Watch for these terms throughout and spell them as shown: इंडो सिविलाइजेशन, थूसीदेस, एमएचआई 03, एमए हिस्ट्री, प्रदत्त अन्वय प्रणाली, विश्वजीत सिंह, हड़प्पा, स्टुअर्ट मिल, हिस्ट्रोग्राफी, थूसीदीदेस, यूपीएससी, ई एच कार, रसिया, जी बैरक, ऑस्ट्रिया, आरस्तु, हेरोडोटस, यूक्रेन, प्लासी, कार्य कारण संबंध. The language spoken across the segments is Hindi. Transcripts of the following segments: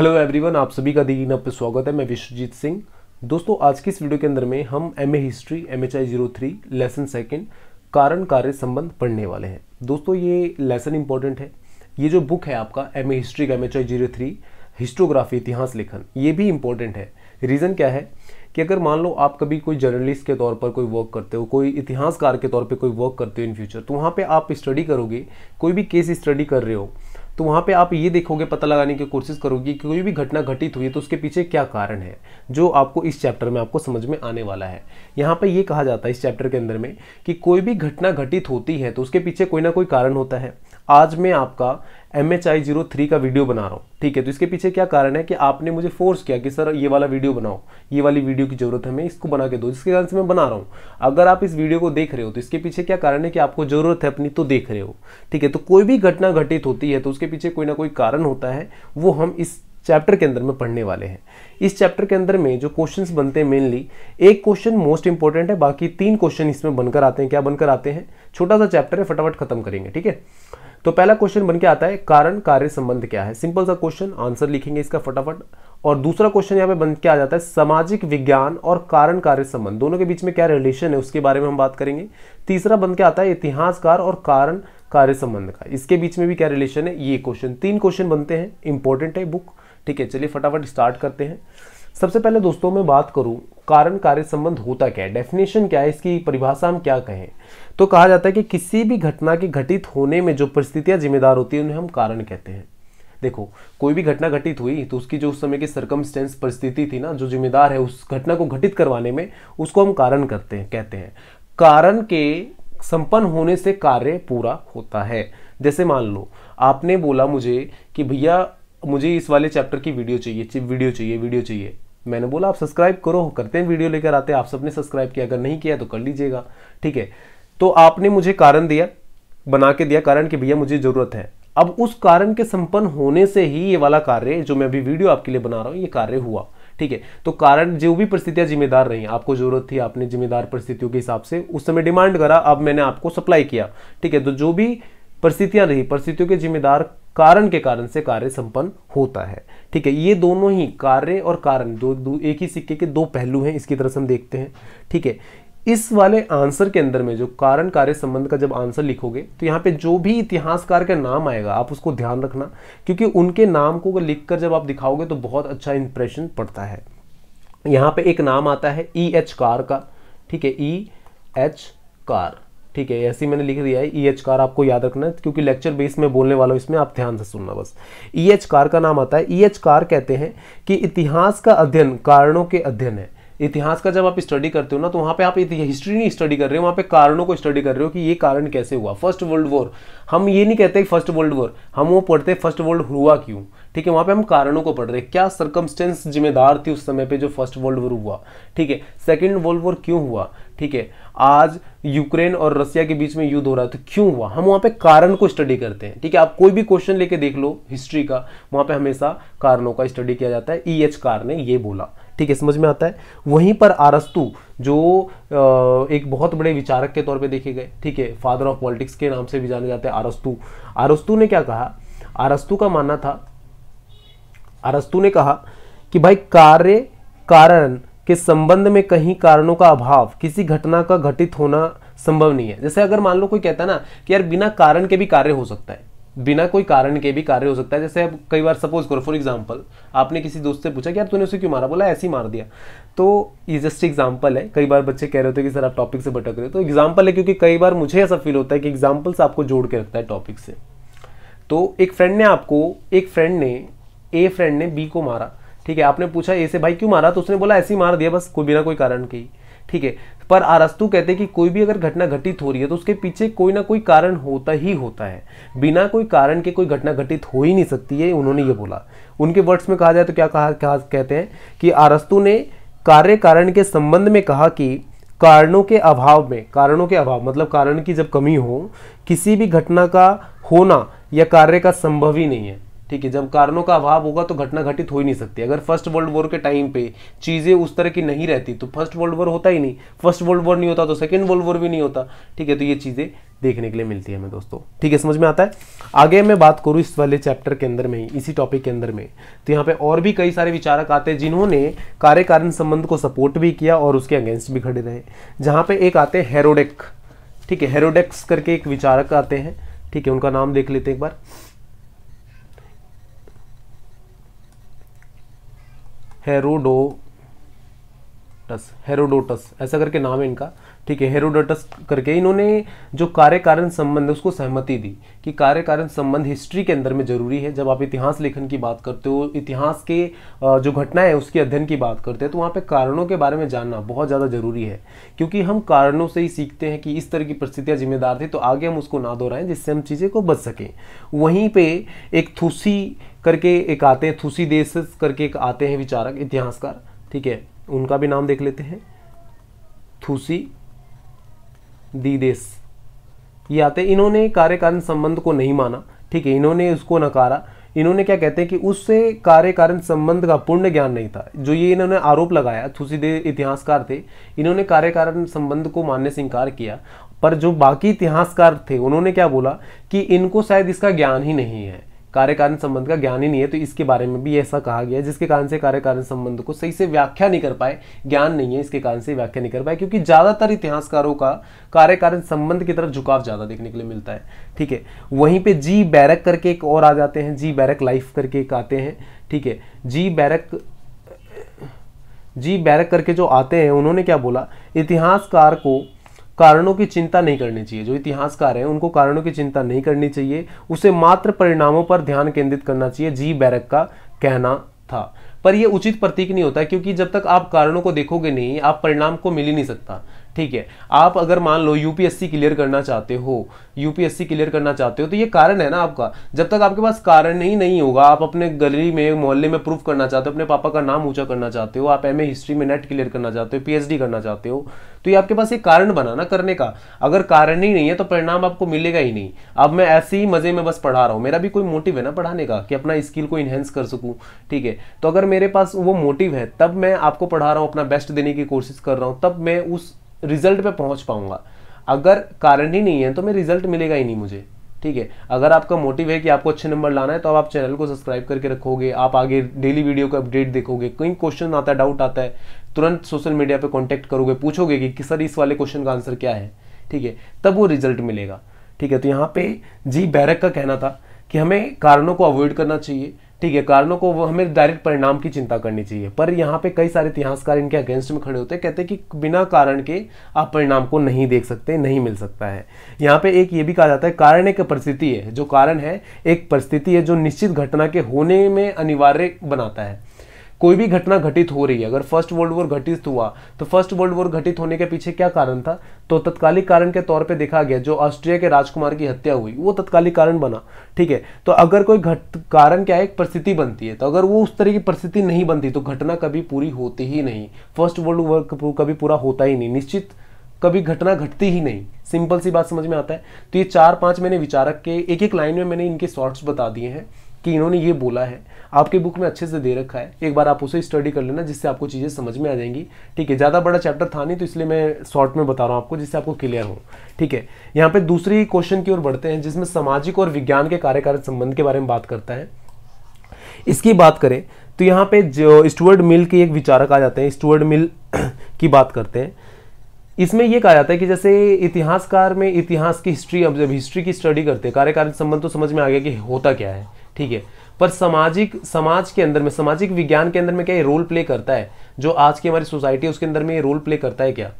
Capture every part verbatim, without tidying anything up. हेलो एवरीवन, आप सभी का दीदी नाप पर स्वागत है। मैं विश्वजीत सिंह। दोस्तों, आज की इस वीडियो के अंदर में हम एमए हिस्ट्री MHI zero three lesson second कारण कार्य संबंध पढ़ने वाले हैं। दोस्तों, ये लेसन इंपॉर्टेंट है। ये जो बुक है आपका एमए हिस्ट्री का एमएचआई ज़ीरो थ्री हिस्ट्रोग्राफी इतिहास लेखन, ये भी इंपॉर्टेंट है। रीज़न क्या है कि अगर मान लो आप कभी कोई जर्नलिस्ट के तौर पर कोई वर्क करते हो, कोई इतिहासकार के तौर पर कोई वर्क करते हो इन फ्यूचर, तो वहाँ पर आप स्टडी करोगे, कोई भी केस स्टडी कर रहे हो तो वहाँ पे आप ये देखोगे, पता लगाने की कोशिश करोगे कि कोई भी घटना घटित हुई है तो उसके पीछे क्या कारण है, जो आपको इस चैप्टर में आपको समझ में आने वाला है। यहाँ पे ये कहा जाता है इस चैप्टर के अंदर में कि कोई भी घटना घटित होती है तो उसके पीछे कोई ना कोई कारण होता है। आज मैं आपका एमएचआई ज़ीरो थ्री का वीडियो बना रहा हूँ, ठीक है। तो इसके पीछे क्या कारण है कि आपने मुझे फोर्स किया कि सर ये वाला वीडियो बनाओ, ये वाली वीडियो की जरूरत है, मैं इसको बना के दो, जिसके कारण से मैं बना रहा हूँ। अगर आप इस वीडियो को देख रहे हो तो इसके पीछे क्या कारण है कि आपको जरूरत है अपनी, तो देख रहे हो, ठीक है। तो कोई भी घटना घटित होती है तो उसके पीछे कोई ना कोई कारण होता है, वो हम इस चैप्टर के अंदर में पढ़ने वाले हैं। इस चैप्टर के अंदर में जो क्वेश्चंस बनते हैं, मेनली एक क्वेश्चन मोस्ट इंपॉर्टेंट है, बाकी तीन क्वेश्चन इसमें बनकर आते हैं। क्या बनकर आते हैं? छोटा सा चैप्टर है, फटाफट खत्म करेंगे, ठीक है। तो पहला क्वेश्चन बनकर आता है कारण कार्य संबंध क्या है। सिंपल सा क्वेश्चन, आंसर लिखेंगे इसका फटाफट। और दूसरा क्वेश्चन यहाँ पे बन के आ जाता है सामाजिक विज्ञान और कारण कार्य संबंध, दोनों के बीच में क्या रिलेशन है उसके बारे में हम बात करेंगे। तीसरा बन के आता है इतिहासकार और कारण कार्य संबंध का, इसके बीच में भी क्या रिलेशन है, ये क्वेश्चन। तीन क्वेश्चन बनते हैं, इंपॉर्टेंट है बुक, ठीक है। चलिए फटाफट स्टार्ट करते हैं। सबसे पहले दोस्तों मैं बात करूं कारण कार्य संबंध होता क्या है, डेफिनेशन क्या है, इसकी परिभाषा हम क्या कहें, तो कहा जाता है कि किसी भी घटना के घटित होने में जो परिस्थितियां जिम्मेदार होती है उन्हें हम कारण कहते हैं। देखो, कोई भी घटना घटित हुई तो उसकी जो उस समय की सर्कमस्टेंस परिस्थिति थी ना, जो जिम्मेदार है उस घटना को घटित करवाने में, उसको हम कारण करते हैं कहते हैं। कारण के संपन्न होने से कार्य पूरा होता है। जैसे मान लो आपने बोला मुझे कि भैया मुझे इस वाले चैप्टर की वीडियो चाहिए वीडियो चाहिए वीडियो चाहिए मैंने बोला आप सब्सक्राइब करो, करते हैं, वीडियो लेकर आते हैं। आप सबने सब्सक्राइब किया, अगर नहीं किया तो कर लीजिएगा, ठीक है। तो आपने मुझे कारण दिया, बना के दिया कारण कि भैया मुझे ज़रूरत है। अब उस कारण के संपन्न होने से ही ये वाला कार्य जो मैं अभी वीडियो आपके लिए बना रहा हूँ, ये कार्य हुआ, ठीक है। तो कारण जो भी परिस्थितियां जिम्मेदार रही, आपको जरूरत थी, आपने जिम्मेदार परिस्थितियों के हिसाब से उस समय डिमांड करा, अब मैंने आपको सप्लाई किया, ठीक है। तो जो भी परिस्थितियां रही, परिस्थितियों के जिम्मेदार कारण के कारण से कार्य संपन्न होता है, ठीक है। ये दोनों ही कार्य और कारण दो, दो एक ही सिक्के के दो पहलू हैं, इसकी तरफ हम देखते हैं, ठीक है। इस वाले आंसर के अंदर में जो कारण कार्य संबंध का जब आंसर लिखोगे तो यहाँ पे जो भी इतिहासकार का नाम आएगा आप उसको ध्यान रखना, क्योंकि उनके नाम को लिखकर जब आप दिखाओगे तो बहुत अच्छा इंप्रेशन पड़ता है। यहाँ पे एक नाम आता है ई एच कार का, ठीक है, ई एच कार, ठीक है, ऐसे मैंने लिख दिया है ई एच कार, आपको याद रखना है क्योंकि लेक्चर बेस में बोलने वाला हूँ, इसमें आप ध्यान से सुनना। बस ई एच कार का नाम आता है। ई एच कार कहते हैं कि इतिहास का अध्ययन कारणों के अध्ययन है। इतिहास का जब आप स्टडी करते हो ना तो वहाँ पे आप हिस्ट्री नहीं स्टडी कर रहे हो, वहाँ पे कारणों को स्टडी कर रहे हो कि ये कारण कैसे हुआ। फर्स्ट वर्ल्ड वॉर, हम ये नहीं कहते फर्स्ट वर्ल्ड वॉर, हम वो पढ़ते फर्स्ट वर्ल्ड हुआ क्यों, ठीक है। वहाँ पे हम कारणों को पढ़ रहे हैं, क्या सर्कमस्टेंस जिम्मेदार थी उस समय पे जो फर्स्ट वर्ल्ड वॉर हुआ, ठीक है। सेकेंड वर्ल्ड वॉर क्यों हुआ, ठीक है। आज यूक्रेन और रसिया के बीच में युद्ध हो रहा है तो क्यों हुआ, हम वहाँ पे कारण को स्टडी करते हैं, ठीक है। आप कोई भी क्वेश्चन लेके देख लो हिस्ट्री का, वहाँ पे हमेशा कारणों का स्टडी किया जाता है। ई एच कार ने ये बोला, ठीक है, समझ में आता है। वहीं पर आरस्तु जो एक बहुत बड़े विचारक के तौर पर देखे गए, ठीक है, फादर ऑफ पॉलिटिक्स के नाम से भी जाने जाते हैं आरस्तु। आरस्तु ने क्या कहा, आरस्तु का मानना था, आरस्तु ने कहा कि भाई कार्य कारण के संबंध में कहीं कारणों का अभाव, किसी घटना का घटित होना संभव नहीं है। जैसे अगर मान लो कोई कहता है ना कि यार बिना कारण के भी कार्य हो सकता है, बिना कोई कारण के भी कार्य हो सकता है। जैसे अब कई बार सपोज करो, फॉर एग्जांपल आपने किसी दोस्त से पूछा कि यार तूने उसे क्यों मारा, बोला ऐसे ही मार दिया, तो ये जस्ट एग्जांपल है। कई बार बच्चे कह रहे होते हैं कि सर आप टॉपिक से भटक रहे हो, तो एग्जांपल है क्योंकि कई बार मुझे ऐसा फील होता है कि एग्जाम्पल से आपको जोड़ के रखता है टॉपिक से। तो एक फ्रेंड ने आपको एक फ्रेंड ने ए फ्रेंड ने बी को मारा, ठीक है, आपने पूछा ए से भाई क्यों मारा, तो उसने बोला ऐसे ही मार दिया बस, कोई बिना कोई कारण के ही, ठीक है। पर आरस्तु कहते हैं कि कोई भी अगर घटना घटित हो रही है तो उसके पीछे कोई ना कोई कारण होता ही होता है, बिना कोई कारण के कोई घटना घटित हो ही नहीं सकती है, उन्होंने ये बोला। उनके वर्ड्स में कहा जाए तो क्या कहा, कहा कहते हैं कि आरस्तु ने कार्य कारण के संबंध में कहा कि कारणों के अभाव में, कारणों के अभाव मतलब कारण की जब कमी हो, किसी भी घटना का होना या कार्य का संभव ही नहीं है, ठीक है, जब कारणों का अभाव होगा तो घटना घटित हो ही नहीं सकती। अगर फर्स्ट वर्ल्ड वॉर के टाइम पे चीज़ें उस तरह की नहीं रहती तो फर्स्ट वर्ल्ड वॉर होता ही नहीं, फर्स्ट वर्ल्ड वॉर नहीं होता तो सेकंड वर्ल्ड वॉर भी नहीं होता। ठीक है, तो ये चीज़ें देखने के लिए मिलती है हमें दोस्तों। ठीक है, समझ में आता है। आगे मैं बात करूँ इस वाले चैप्टर के अंदर में ही, इसी टॉपिक के अंदर में, तो यहाँ पे और भी कई सारे विचारक आते हैं जिन्होंने कार्य कारण संबंध को सपोर्ट भी किया और उसके अगेंस्ट भी खड़े रहे। जहाँ पे एक आते हैं हेरोडोटस, ठीक है, हेरोडोटस करके एक विचारक आते हैं। ठीक है, उनका नाम देख लेते हैं एक बार। हेरोडोटस, हेरोडोटस ऐसा करके नाम है इनका। ठीक है, हेरोडोटस करके इन्होंने जो कार्य कारण संबंध उसको सहमति दी कि कार्य कारण संबंध हिस्ट्री के अंदर में जरूरी है। जब आप इतिहास लेखन की बात करते हो, इतिहास के जो घटना है उसके अध्ययन की बात करते हैं, तो वहाँ पे कारणों के बारे में जानना बहुत ज़्यादा जरूरी है, क्योंकि हम कारणों से ही सीखते हैं कि इस तरह की परिस्थितियाँ जिम्मेदार थी, तो आगे हम उसको ना दोहराएं जिससे हम चीज़ें को बच सकें। वहीं पर एक थूसी करके एक आते हैं, थूसीदेस करके एक आते हैं विचारक इतिहासकार। ठीक है, उनका भी नाम देख लेते हैं, थूसीदीदेस ये आते हैं। इन्होंने कार्य कारण संबंध को नहीं माना, ठीक है, इन्होंने उसको नकारा। इन्होंने क्या कहते हैं कि उससे कार्य कारण संबंध का पूर्ण ज्ञान नहीं था। जो ये इन्होंने आरोप लगाया, थूसीदेस इतिहासकार थे, इन्होंने कार्य कारण संबंध को मानने से इनकार किया, पर जो बाकी इतिहासकार थे उन्होंने क्या बोला कि इनको शायद इसका ज्ञान ही नहीं है, कार्य कारण संबंध का ज्ञान ही नहीं है। तो इसके बारे में भी ऐसा कहा गया, जिसके कारण से कार्य कारण संबंध को सही से व्याख्या नहीं कर पाए, ज्ञान नहीं है इसके कारण से व्याख्या नहीं कर पाए, क्योंकि ज़्यादातर इतिहासकारों का कार्य कारण संबंध की तरफ झुकाव ज़्यादा देखने के लिए मिलता है। ठीक है, वहीं पे जी बैरक करके एक और आ जाते हैं, जी बैरक लाइफ करके एक आते हैं। ठीक है, जी बैरक जी बैरक करके जो आते हैं उन्होंने क्या बोला, इतिहासकार को कारणों की चिंता नहीं करनी चाहिए। जो इतिहासकार हैं उनको कारणों की चिंता नहीं करनी चाहिए, उसे मात्र परिणामों पर ध्यान केंद्रित करना चाहिए, जी बैरक का कहना था। पर यह उचित प्रतीक नहीं होता, क्योंकि जब तक आप कारणों को देखोगे नहीं, आप परिणाम को मिल ही नहीं सकता। ठीक है, आप अगर मान लो यूपीएससी क्लियर करना चाहते हो, यूपीएससी क्लियर करना चाहते हो, तो ये कारण है ना आपका। जब तक आपके पास कारण ही नहीं होगा, आप अपने गली में मोहल्ले में प्रूफ करना चाहते हो, अपने पापा का नाम ऊंचा करना चाहते हो, आप एमए हिस्ट्री में नेट क्लियर करना चाहते हो, पीएचडी करना चाहते हो, तो ये आपके पास एक कारण बना ना करने का। अगर कारण ही नहीं है तो परिणाम आपको मिलेगा ही नहीं। अब मैं ऐसे ही मजे में बस पढ़ा रहा हूँ, मेरा भी कोई मोटिव है ना पढ़ाने का कि अपना स्किल को इन्हेंस कर सकूँ। ठीक है, तो अगर मेरे पास वो मोटिव है तब मैं आपको पढ़ा रहा हूँ, अपना बेस्ट देने की कोशिश कर रहा हूँ, तब मैं उस रिजल्ट पे पहुंच पाऊंगा। अगर कारण ही नहीं है तो मैं रिजल्ट मिलेगा ही नहीं मुझे। ठीक है, अगर आपका मोटिव है कि आपको अच्छे नंबर लाना है तो आप चैनल को सब्सक्राइब करके रखोगे, आप आगे डेली वीडियो का अपडेट देखोगे, कोई क्वेश्चन आता है, डाउट आता है, तुरंत सोशल मीडिया पे कांटेक्ट करोगे, पूछोगे कि, कि सर इस वाले क्वेश्चन का आंसर क्या है। ठीक है, तब वो रिजल्ट मिलेगा। ठीक है, तो यहाँ पे जी बैरक का कहना था कि हमें कारणों को अवॉइड करना चाहिए। ठीक है, कारणों को हमें डायरेक्ट परिणाम की चिंता करनी चाहिए, पर यहाँ पे कई सारे इतिहासकार इनके अगेंस्ट में खड़े होते हैं, कहते हैं कि बिना कारण के आप परिणाम को नहीं देख सकते, नहीं मिल सकता है। यहाँ पे एक ये भी कहा जाता है, कारण एक परिस्थिति है, जो कारण है एक परिस्थिति है जो निश्चित घटना के होने में अनिवार्य बनाता है। कोई भी घटना घटित हो रही है, अगर फर्स्ट वर्ल्ड वॉर घटित हुआ तो फर्स्ट वर्ल्ड वॉर घटित होने के पीछे क्या कारण था, तो तत्कालिक कारण के तौर पे देखा गया जो ऑस्ट्रिया के राजकुमार की हत्या हुई वो तत्कालिक कारण बना। ठीक है, तो अगर कोई घट कारण क्या है, एक परिस्थिति बनती है, तो अगर वो उस तरह की परिस्थिति नहीं बनती तो घटना कभी पूरी होती ही नहीं, फर्स्ट वर्ल्ड वॉर कभी पूरा होता ही नहीं, निश्चित कभी घटना घटती ही नहीं। सिंपल सी बात समझ में आता है। तो ये चार पाँच मैंने विचारक के एक एक लाइन में मैंने इनके शॉर्ट्स बता दिए हैं कि इन्होंने ये बोला है, आपके बुक में अच्छे से दे रखा है, एक बार आप उसे स्टडी कर लेना, जिससे आपको चीज़ें समझ में आ जाएंगी। ठीक है, ज़्यादा बड़ा चैप्टर था नहीं तो इसलिए मैं शॉर्ट में बता रहा हूँ आपको, जिससे आपको क्लियर हो। ठीक है, यहाँ पे दूसरी क्वेश्चन की ओर बढ़ते हैं, जिसमें सामाजिक और विज्ञान के कार्य कारण संबंध के बारे में बात करता है। इसकी बात करें तो यहाँ पे जो स्टुअर्ट मिल के एक विचारक आ जाते हैं, स्टुअर्ट मिल की बात करते हैं। इसमें यह कहा जाता है कि जैसे इतिहासकार में इतिहास की हिस्ट्री, अब जब हिस्ट्री की स्टडी करते हैं, कार्य कारण संबंध तो समझ में आ गया कि होता क्या है। ठीक है, पर सामाजिक समाज के अंदर में, सामाजिक विज्ञान के अंदर में क्या ये रोल प्ले करता है, जो आज की हमारी सोसाइटी है उसके अंदर में ये रोल प्ले करता है क्या?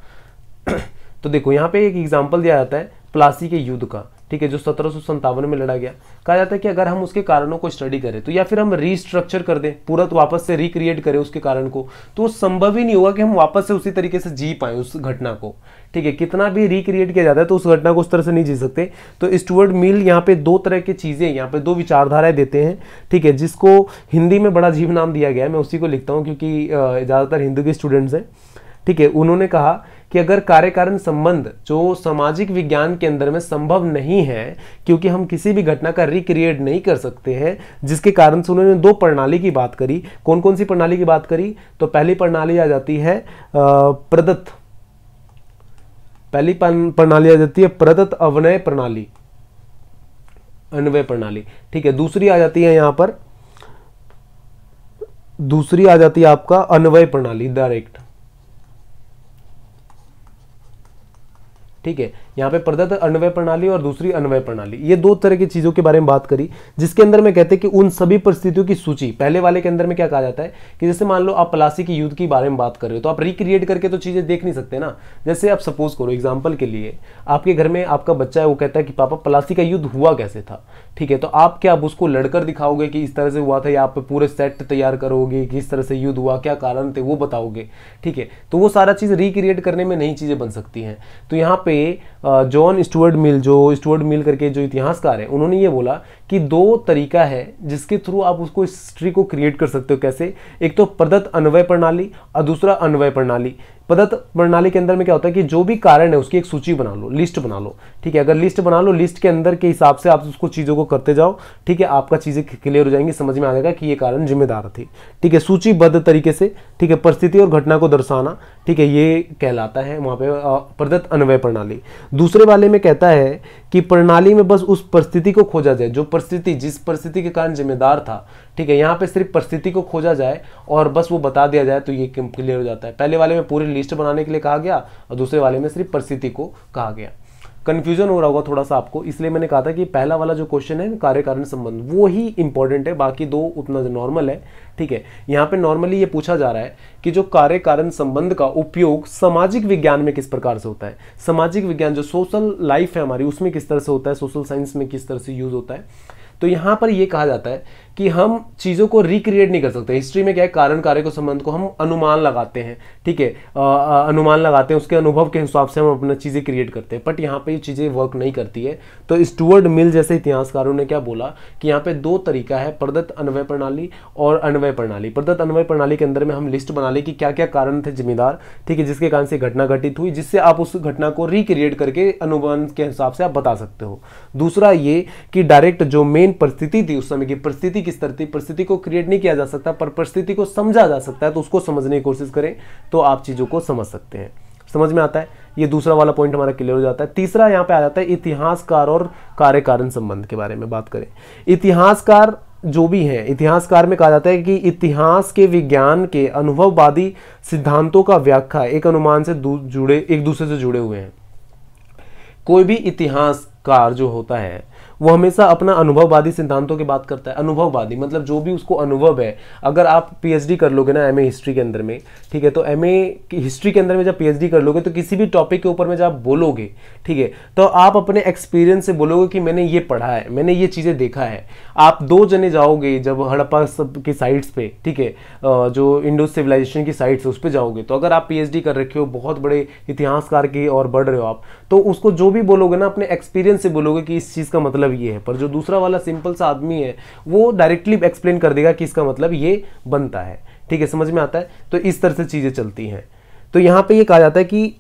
तो देखो यहाँ पे एक एग्जांपल दिया जाता है प्लासी के युद्ध का। ठीक है, जो सत्रह सौ संतावन में लड़ा गया। कहा जाता है कि अगर हम उसके कारणों को स्टडी करें तो, या फिर हम रीस्ट्रक्चर कर दें पूरा, तो वापस से रिक्रिएट करें उसके कारण को, तो संभव ही नहीं होगा कि हम वापस से उसी तरीके से जी पाएँ उस घटना को। ठीक है, कितना भी रिक्रिएट किया जाता है तो उस घटना को उस तरह से नहीं जी सकते। तो स्टुअर्ट मिल यहाँ पे दो तरह की चीज़ें, यहाँ पे दो विचारधाराएं देते हैं। ठीक है, जिसको हिंदी में बड़ा अजीब नाम दिया गया है, मैं उसी को लिखता हूँ क्योंकि ज़्यादातर हिंदी के स्टूडेंट्स हैं। ठीक है, उन्होंने कहा कि अगर कार्य कारण संबंध जो सामाजिक विज्ञान के अंदर में संभव नहीं है, क्योंकि हम किसी भी घटना का रिक्रिएट नहीं कर सकते हैं, जिसके कारण से उन्होंने दो प्रणाली की बात करी। कौन कौन सी प्रणाली की बात करी? तो पहली प्रणाली आ जाती है प्रदत्त, पहली प्रणाली आ जाती है प्रदत्त अवनय प्रणाली, अन्वय प्रणाली, ठीक है। दूसरी आ जाती है यहां पर, दूसरी आ जाती है आपका अन्वय प्रणाली डायरेक्ट, ठीक है। यहाँ पे प्रदत्त अन्वय प्रणाली और दूसरी अन्वय प्रणाली, ये दो तरह की चीजों के बारे में बात करी, जिसके अंदर में कहते हैं कि उन सभी परिस्थितियों की सूची। पहले वाले के अंदर में क्या कहा जाता है कि जैसे मान लो आप प्लासी की युद्ध के बारे में बात कर रहे हो, तो आप रिक्रिएट करके तो चीजें देख नहीं सकते ना। जैसे आप सपोज करो, एग्जाम्पल के लिए आपके घर में आपका बच्चा है, वो कहता है कि पापा प्लासी का युद्ध हुआ कैसे था, ठीक है। तो आप क्या आप उसको लड़कर दिखाओगे कि इस तरह से हुआ था, या आप पूरे सेट तैयार करोगे कि इस तरह से युद्ध हुआ, क्या कारण थे वो बताओगे, ठीक है। तो वो सारा चीज रिक्रिएट करने में नई चीजें बन सकती हैं। तो यहाँ पे जॉन स्टुअर्ट मिल, जो स्टुअर्ट मिल करके जो इतिहासकार है, उन्होंने ये बोला कि दो तरीका है जिसके थ्रू आप उसको हिस्ट्री को क्रिएट कर सकते हो। कैसे? एक तो प्रदत्त अन्वय प्रणाली और दूसरा अन्वय प्रणाली। प्रदत्त प्रणाली के अंदर में क्या होता है कि जो भी कारण है उसकी एक सूची बना लो, लिस्ट बना लो, ठीक है। अगर लिस्ट बना लो, लिस्ट के अंदर के हिसाब से आप उसको चीज़ों को करते जाओ, ठीक है, आपका चीज़ें क्लियर हो जाएंगी, समझ में आ जाएगा कि ये कारण जिम्मेदार थी, ठीक है, सूचीबद्ध तरीके से, ठीक है। परिस्थिति और घटना को दर्शाना, ठीक है, ये कहलाता है वहाँ पे प्रदत्त अन्वय प्रणाली। दूसरे वाले में कहता है कि प्रणाली में बस उस परिस्थिति को खोजा जाए जो परिस्थिति, जिस परिस्थिति के कारण जिम्मेदार था, ठीक है। यहाँ पे सिर्फ परिस्थिति को खोजा जाए और बस वो बता दिया जाए, तो ये क्लियर हो जाता है। पहले वाले में पूरी लिस्ट बनाने के लिए कहा गया और दूसरे वाले में सिर्फ परिस्थिति को कहा गया। कंफ्यूजन हो रहा होगा थोड़ा सा आपको, इसलिए मैंने कहा था कि पहला वाला जो क्वेश्चन है कार्य कारण संबंध, वो ही इंपॉर्टेंट है, बाकी दो उतना नॉर्मल है, ठीक है। यहाँ पे नॉर्मली ये पूछा जा रहा है कि जो कार्य कारण संबंध का उपयोग सामाजिक विज्ञान में किस प्रकार से होता है, सामाजिक विज्ञान जो सोशल लाइफ है हमारी उसमें किस तरह से होता है, सोशल साइंस में किस तरह से यूज होता है। तो यहाँ पर ये कहा जाता है कि हम चीज़ों को रिक्रिएट नहीं कर सकते। हिस्ट्री में क्या है, कारण कार्य को संबंध को हम अनुमान लगाते हैं, ठीक है, अनुमान लगाते हैं, उसके अनुभव के हिसाब से हम अपना चीज़ें क्रिएट करते हैं, बट यहाँ पे ये चीज़ें वर्क नहीं करती है। तो स्टुअर्ट मिल जैसे इतिहासकारों ने क्या बोला कि यहाँ पे दो तरीका है, प्रदत्त अन्वय प्रणाली और अन्वय प्रणाली। प्रदत्त अन्वय प्रणाली के अंदर में हम लिस्ट बना लें कि क्या क्या कारण थे जिम्मेदार, ठीक है, जिसके कारण से घटना घटित हुई, जिससे आप उस घटना को रिक्रिएट करके अनुमान के हिसाब से आप बता सकते हो। दूसरा ये कि डायरेक्ट जो मेन परिस्थिति थी उस समय की, परिस्थिति किस तरह थी, परिस्थिति को क्रिएट नहीं किया जा सकता, पर परिस्थिति को समझा जा सकता है, तो उसको समझने की कोशिश करें तो आप चीज़ों को समझ सकते हैं। समझ में आता है? ये दूसरा वाला पॉइंट हमारा क्लियर हो जाता है। तीसरा यहाँ पे आ जाता है इतिहासकार और कार्य कारण संबंध के बारे में बात करें। इतिहासकार जो भी है, इतिहासकार में कहा जाता है कि इतिहास के विज्ञान के अनुभववादी सिद्धांतों का व्याख्या एक अनुमान से जुड़े एक दूसरे से जुड़े हुए हैं। कोई भी इतिहासकार जो होता है वो हमेशा अपना अनुभववादी सिद्धांतों की बात करता है। अनुभववादी मतलब जो भी उसको अनुभव है। अगर आप पीएचडी कर लोगे ना एमए हिस्ट्री के अंदर में, ठीक है, तो एमए हिस्ट्री के अंदर में जब पीएचडी कर लोगे तो किसी भी टॉपिक के ऊपर में जब आप बोलोगे, ठीक है, तो आप अपने एक्सपीरियंस से बोलोगे कि मैंने ये पढ़ा है, मैंने ये चीज़ें देखा है। आप दो जने जाओगे जब हड़प्पा की साइट्स पर, ठीक है, जो इंडो सिविलाइजेशन की साइट्स है उस पर जाओगे, तो अगर आप पीएचडी कर रखे हो, बहुत बड़े इतिहासकार की और बढ़ रहे हो आप, तो उसको जो भी बोलोगे ना अपने एक्सपीरियंस से बोलोगे कि इस चीज़ का मतलब ये है। पर जो दूसरा वाला सिंपल सा आदमी है वो डायरेक्टली एक्सप्लेन कर देगा कि इसका मतलब ये बनता है, ठीक है, समझ में आता है। तो इस तरह से चीजें चलती हैं। तो यहां पे ये कहा जाता है कि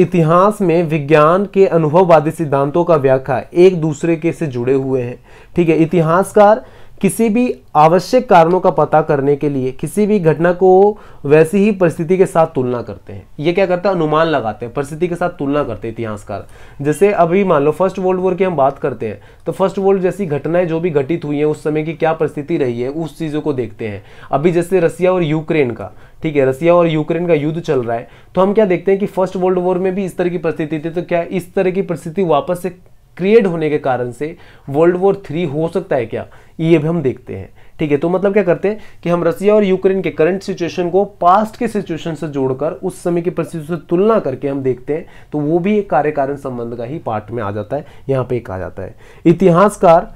इतिहास में विज्ञान के अनुभववादी सिद्धांतों का व्याख्या एक दूसरे के से जुड़े हुए हैं, ठीक है। इतिहासकार किसी भी आवश्यक कारणों का पता करने के लिए किसी भी घटना को वैसी ही परिस्थिति के साथ तुलना करते हैं। ये क्या करता है, अनुमान लगाते हैं, परिस्थिति के साथ तुलना करते हैं इतिहासकार। जैसे अभी मान लो फर्स्ट वर्ल्ड वॉर की हम बात करते हैं, तो फर्स्ट वर्ल्ड जैसी घटनाएं जो भी घटित हुई हैं उस समय की क्या परिस्थिति रही है, उस चीज़ों को देखते हैं। अभी जैसे रसिया और यूक्रेन का, ठीक है, रसिया और यूक्रेन का युद्ध चल रहा है, तो हम क्या देखते हैं कि फर्स्ट वर्ल्ड वॉर में भी इस तरह की परिस्थिति थी, तो क्या इस तरह की परिस्थिति वापस से क्रिएट होने के कारण से वर्ल्ड वॉर थ्री हो सकता है क्या, ये भी हम देखते हैं, ठीक है। तो मतलब क्या करते हैं कि हम रसिया और यूक्रेन के करंट सिचुएशन को पास्ट के सिचुएशन से जोड़कर उस समय की परिस्थिति से तुलना करके हम देखते हैं। तो वो भी एक कार्य कारण संबंध का ही पार्ट में आ जाता है। यहाँ पे एक आ जाता है इतिहासकार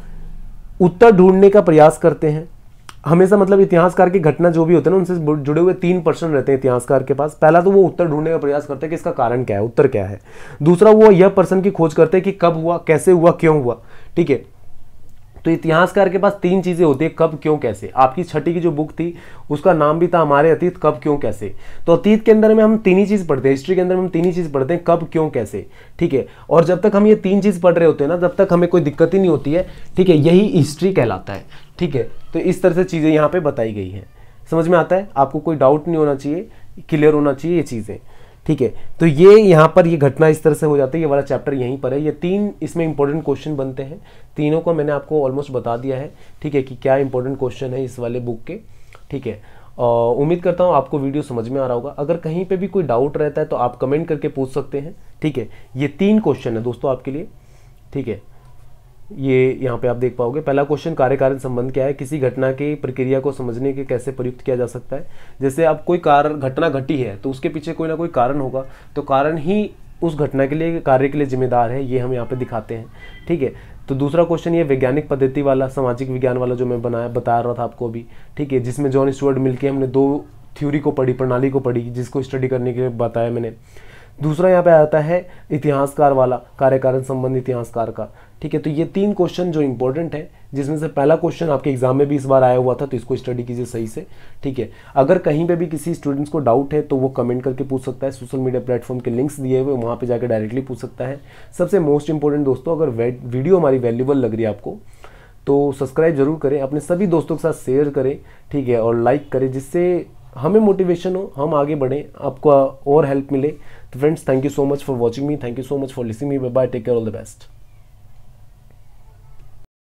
उत्तर ढूंढने का प्रयास करते हैं हमेशा। मतलब इतिहासकार की घटना जो भी होते हैं ना उनसे जुड़े हुए तीन पर्सन रहते हैं इतिहासकार के पास। पहला तो वो उत्तर ढूंढने का प्रयास करते हैं कि इसका कारण क्या है, उत्तर क्या है। दूसरा वो यह पर्सन की खोज करते हैं कि कब हुआ, कैसे हुआ, क्यों हुआ, ठीक है। तो इतिहासकार के पास तीन चीज़ें होती है, कब क्यों कैसे। आपकी छठी की जो बुक थी उसका नाम भी था हमारे अतीत कब क्यों कैसे। तो अतीत के अंदर में हम तीन ही चीज़ पढ़ते हैं, हिस्ट्री के अंदर में हम तीन ही चीज़ पढ़ते हैं, कब क्यों कैसे, ठीक है। और जब तक हम ये तीन चीज़ पढ़ रहे होते हैं ना तब तक हमें कोई दिक्कत ही नहीं होती है, ठीक है, यही हिस्ट्री कहलाता है, ठीक है। तो इस तरह से चीज़ें यहाँ पर बताई गई हैं, समझ में आता है आपको, कोई डाउट नहीं होना चाहिए, क्लियर होना चाहिए ये चीज़ें, ठीक है। तो ये यहाँ पर ये घटना इस तरह से हो जाती है, ये वाला चैप्टर यहीं पर है। ये तीन इसमें इंपॉर्टेंट क्वेश्चन बनते हैं, तीनों को मैंने आपको ऑलमोस्ट बता दिया है, ठीक है, कि क्या इंपॉर्टेंट क्वेश्चन है इस वाले बुक के, ठीक है। उम्मीद करता हूँ आपको वीडियो समझ में आ रहा होगा। अगर कहीं पे भी कोई डाउट रहता है तो आप कमेंट करके पूछ सकते हैं, ठीक है। ये तीन क्वेश्चन है दोस्तों आपके लिए, ठीक है, ये यहाँ पे आप देख पाओगे। पहला क्वेश्चन, कार्यकारण संबंध क्या है, किसी घटना की प्रक्रिया को समझने के कैसे प्रयुक्त किया जा सकता है। जैसे अब कोई कारण घटना घटी है तो उसके पीछे कोई ना कोई कारण होगा, तो कारण ही उस घटना के लिए कार्य के लिए जिम्मेदार है, ये हम यहाँ पे दिखाते हैं, ठीक है। तो दूसरा क्वेश्चन ये वैज्ञानिक पद्धति वाला, सामाजिक विज्ञान वाला जो मैं बनाया बता रहा था आपको अभी, ठीक है, जिसमें जॉन स्टुअर्ट मिल के हमने दो थ्योरी को पढ़ी, प्रणाली को पढ़ी, जिसको स्टडी करने के लिए बताया मैंने। दूसरा यहाँ पे आता है इतिहासकार वाला, कार्यकारण संबंध इतिहासकार का, ठीक है। तो ये तीन क्वेश्चन जो इंपॉर्टेंट है, जिसमें से पहला क्वेश्चन आपके एग्जाम में भी इस बार आया हुआ था, तो इसको स्टडी कीजिए सही से, ठीक है। अगर कहीं पे भी किसी स्टूडेंट्स को डाउट है तो वो कमेंट करके पूछ सकता है, सोशल मीडिया प्लेटफॉर्म के लिंक्स दिए हुए वहाँ पर जाकर डायरेक्टली पूछ सकता है। सबसे मोस्ट इंपॉर्टेंट दोस्तों, अगर वीडियो हमारी वैल्यूबल लग रही है आपको तो सब्सक्राइब जरूर करें, अपने सभी दोस्तों के साथ शेयर करें, ठीक है, और लाइक करें, जिससे हमें मोटिवेशन हो, हम आगे बढ़ें, आपको और हेल्प मिले। तो friends, thank you so much for watching me, thank you so much for listening me, bye bye, take care, all the best.